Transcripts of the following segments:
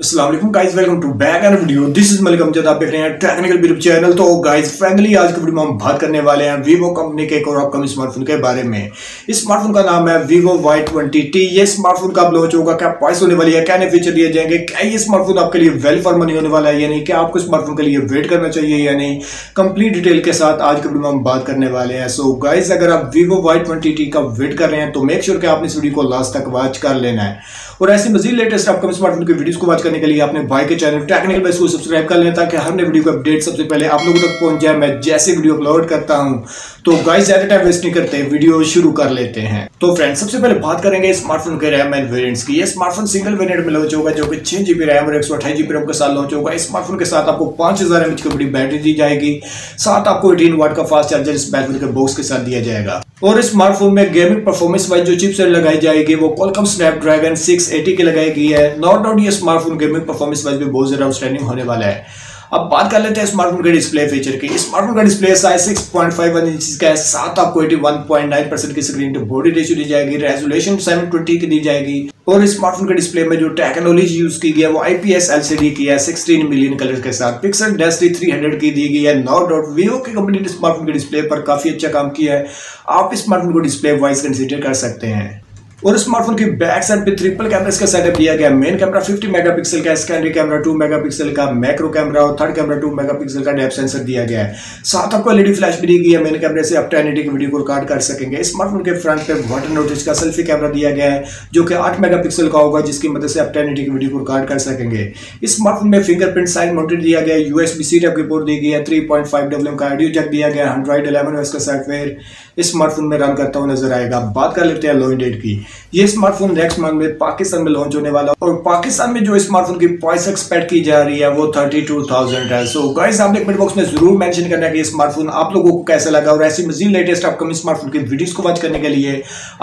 अस्सलाम वालेकुम guys, welcome to back and video. This is Malik Amjad, आप देख रहे हैं टेक्निकल बेस्ट चैनल। तो गाइस फाइनली आज के वीडियो में हम बात करने वाले हैं वीवो कंपनी के एक और अपकमिंग स्मार्टफोन के बारे में। इस स्मार्टफोन का नाम है वीवो Y20T। ये स्मार्टफोन का लॉन्च होगा, क्या प्राइस होने वाली है, क्या नए फीचर दिए जाएंगे, क्या ये स्मार्टफोन आपके लिए वेल फॉर मनी होने वाला है या नहीं, क्या आपको स्मार्टफोन के लिए वेट करना चाहिए या नहीं, कंप्लीट डिटेल के साथ आज के वीडियो में हम बात करने वाले हैं। सो गाइस अगर आप वीवो Y20T का वेट कर रहे हैं तो मेक श्योर कि आपने इस वीडियो को लास्ट तक वॉच कर लेना है। और ऐसे मजीद लेटेस्ट अपकमिंग स्मार्टफोन की वीडियोस को करने के लिए आपने भाई के चैनल टेक्निकल बेस्ट को सब्सक्राइब कर लें ताकि हर नई वीडियो का अपडेट सबसे पहले आप लोगों तक पहुंच जाए मैं जैसे वीडियो अपलोड करता हूं। तो गाइस ज्यादा टाइम वेस्ट नहीं करते, वीडियो शुरू कर लेते हैं। तो फ्रेंड्स सबसे पहले बात करेंगे स्मार्टफोन के रैम एंड वेरिएंट्स की। ये स्मार्टफोन सिंगल वेरिएंट में लॉन्च होगा जो कि 6 GB रैम और 128 GB रैम के साथ लॉन्च होगा। इस स्मार्टफोन के साथ आपको 5000 mAh की बड़ी बैटरी दी जाएगी, साथ आपको 18 W का फास्ट चार्जर इस स्मार्टफोन के बॉक्स के साथ दिया जाएगा। और इस स्मार्टफोन में गेमिंग परफॉर्मेंस वाइज जो चिप्स लगाई जाएगी वो Qualcomm Snapdragon 680 की लगाई गई है। नॉट डाउट ये स्मार्टफोन गेमिंग परफॉर्मेंस वाइज भी बहुत ज्यादा आउटस्टैंडिंग होने वाला है। अब बात कर लेते हैं स्मार्टफोन के डिस्प्ले फीचर की। स्मार्टफोन का डिस्प्ले साइज 6.51 इंच का है, साथ आपको 81.9% की स्क्रीन टू बॉडी रेशियो दी जाएगी, रेजोल्यूशन 720 की दी जाएगी। और स्मार्टफोन के डिस्प्ले में जो टेक्नोलॉजी यूज की गई है वो IPS LCD की है 16 मिलियन कलर के साथ। पिक्सल डेंसिटी 300 की दी गई है। नो डाउट वीवो की कंपनी ने स्मार्टफोन के डिस्प्ले पर काफी अच्छा काम किया है, आप स्मार्टफोन को डिस्प्ले वाइज कंसीडर कर सकते हैं। और स्मार्टफोन की बैक साइड पे ट्रिपल कैमरास का सेटअप दिया गया है। मेन कैमरा 50 मेगापिक्सल का, सेकेंडरी कैमरा 2 मेगापिक्सल का, मैक्रो कैमरा और थर्ड कैमरा 2 मेगापिक्सल का डेप्थ सेंसर दिया गया है। साथ आपको एलईडी फ्लैश भी दी गई है, मेन कैमरे से आप 1080 की वीडियो को रिकॉर्ड कर सकेंगे। स्मार्टफोन के फ्रंट पे वाटर नोटिस का सेल्फी कैमरा दिया गया है जो कि 8 मेगापिक्सल का होगा, जिसकी मदद से आप 1080 की वीडियो को रिकॉर्ड कर सकेंगे। इस स्मार्टफोन में फिंगरप्रिंट साइन माउंटेड दिया गया है, USB-C टाइप की पोर्ट दी गई है, 3.5 mm का ऑडियो जैक दिया गया है, Android 11 OS का सॉफ्टवेयर इस स्मार्टफोन में रन करता हुआ नजर आएगा। बात कर लेते हैं लॉन्च डेट की। ये स्मार्टफोन नेक्स्ट मंथ में पाकिस्तान में लॉन्च होने वाला और पाकिस्तान में जो स्मार्टफोन की प्राइस एक्सपेक्ट की जा रही है वो 32,000 है। सो गाइस आपने कमेंट बॉक्स में जरूर मेंशन करना है कि ये स्मार्टफोन आप लोगों को कैसा लगा। और ऐसी मजीद लेटेस्ट अपकमिंग स्मार्टफोन की वीडियोस को वॉच करने के लिए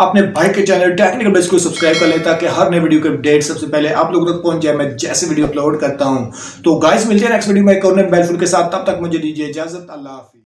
अपने भाई के चैनल टेक्निकल बेस्ट को सब्सक्राइब कर लें ताकि हर नए वीडियो के अपडेट सबसे पहले आप लोगों तक पहुंच जाए मैं जैसे वीडियो अपलोड करता हूं। तो गाइस मिलते हैं नेक्स्ट वीडियो में एक और नए मोबाइल फोन के साथ, तब तक मुझे दीजिए इजाजत। अल्लाह हाफिज़।